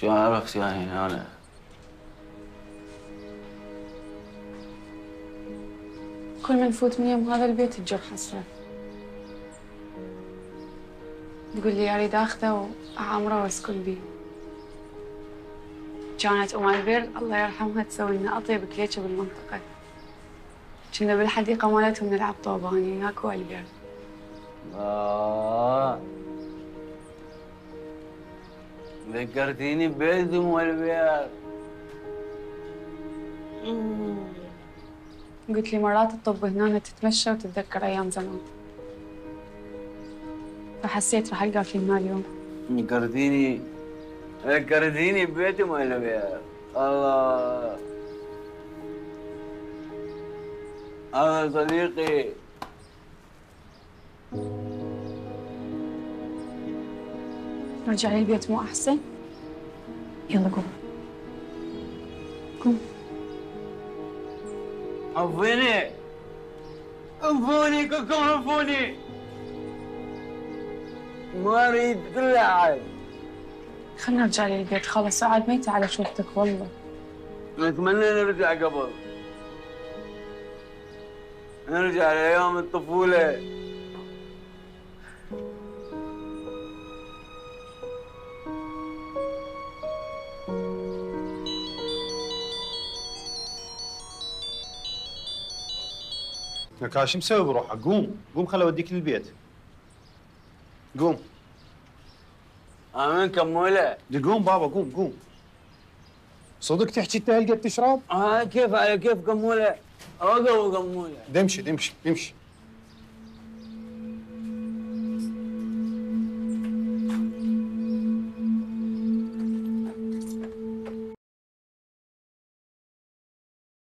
شو عرفت يا هنا أنا؟ كل ما نفوت من يوم هذا البيت تجيب حسرة. تقول لي أريد أخذه وأعمره وأسكن بيه. كانت أم البير الله يرحمها تسوي لنا أطيب كليكة بالمنطقة. كنا بالحديقة مالتهم نلعب طوباني هناك والبير. ذكرتيني ببيت أم البير. قلت لي مرات الطب هنا تتمشى وتتذكر أيام زمان. فحسيت راح ألقاك هنا اليوم. ذكرتيني ببيت أم البير. الله أنا صديقي. رجع لي البيت مو أحسن؟ يلا قوم قوم. عفوني عفوني كلكم عفوني. ما أريد تلعب. خلنا نرجع لي البيت خلص. أقعد ميتة على شوفتك والله. أتمنى نرجع قبل. نرجع لأيام الطفولة. لك هاي شو مسوي بروحك؟ قوم قوم خل اوديك للبيت. قوم. امين كموله. قوم بابا قوم قوم. صدق تحكي انت هلقد تشرب؟ كيف على كيف كموله؟ اوقف وكموله. دمشي دمشي دمشي.